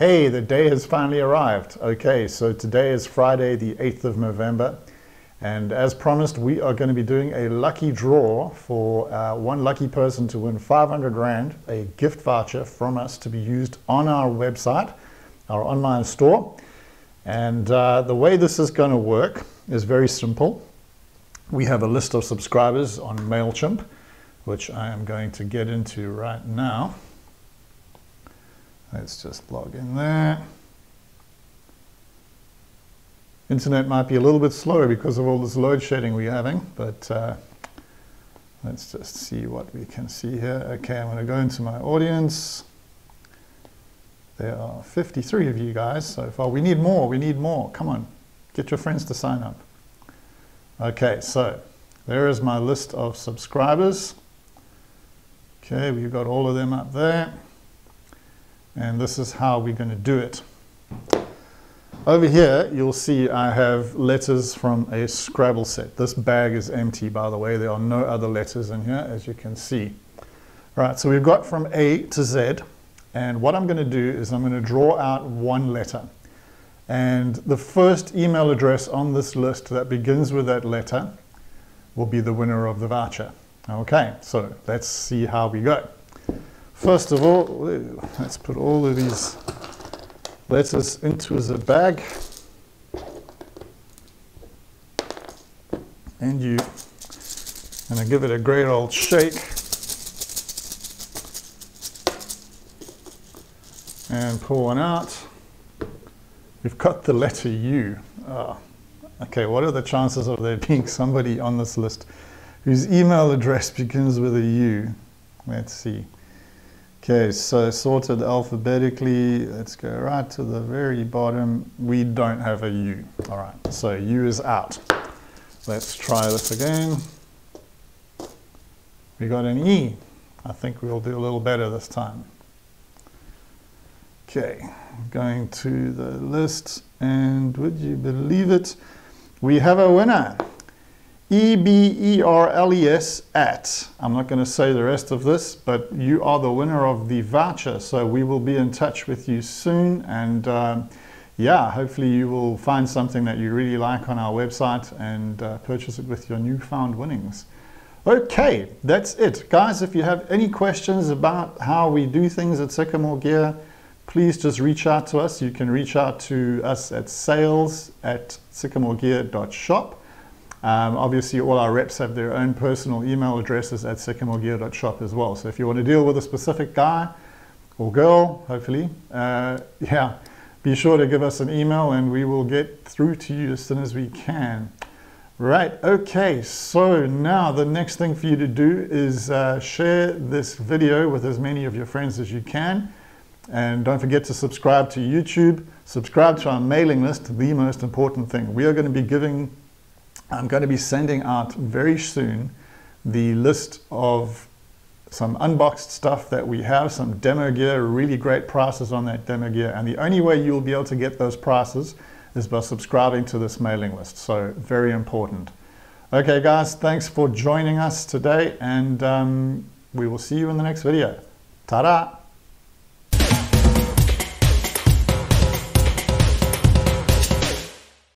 Hey, the day has finally arrived. Okay, so today is Friday the 8th of November, and as promised we are going to be doing a lucky draw for one lucky person to win 500 Rand, a gift voucher from us to be used on our website, our online store. And the way this is going to work is very simple. We have a list of subscribers on Mailchimp, which I am going to get into right now. Let's just log in there. Internet might be a little bit slower because of all this load shedding we're having, but let's just see what we can see here. Okay, I'm going to go into my audience. There are 53 of you guys so far. We need more. Come on, get your friends to sign up. Okay, so there is my list of subscribers. Okay, we've got all of them up there. And this is how we're going to do it. Over here, you'll see I have letters from a Scrabble set. This bag is empty, by the way. There are no other letters in here, as you can see. Right, so we've got from A to Z. And what I'm going to do is I'm going to draw out one letter. And the first email address on this list that begins with that letter will be the winner of the voucher. Okay, so let's see how we go. First of all, let's put all of these letters into the bag. And you're going to give it a great old shake. And pull one out. We've got the letter U. Oh, okay, what are the chances of there being somebody on this list whose email address begins with a U? Let's see. Okay, so sorted alphabetically, let's go right to the very bottom. We don't have a U. All right, so U is out. Let's try this again. We got an E. I think we'll do a little better this time. Okay, going to the list, and would you believe it? We have a winner. E-B-E-R-L-E-S at. I'm not going to say the rest of this, but you are the winner of the voucher, so we will be in touch with you soon, and yeah, hopefully you will find something that you really like on our website and purchase it with your newfound winnings. Okay, that's it. Guys, if you have any questions about how we do things at Sycamore Gear, please just reach out to us. You can reach out to us at sales@sycamoregear.shop. Obviously all our reps have their own personal email addresses at sycamoregear.shop as well. So if you want to deal with a specific guy or girl, hopefully, yeah, be sure to give us an email and we will get through to you as soon as we can. Right, okay, so now the next thing for you to do is share this video with as many of your friends as you can. And don't forget to subscribe to YouTube, subscribe to our mailing list, the most important thing. We are going to be giving... I'm going to be sending out very soon the list of some unboxed stuff that we have, some demo gear, really great prices on that demo gear. And the only way you'll be able to get those prices is by subscribing to this mailing list. So very important. Okay guys, thanks for joining us today, and we will see you in the next video. Ta-da!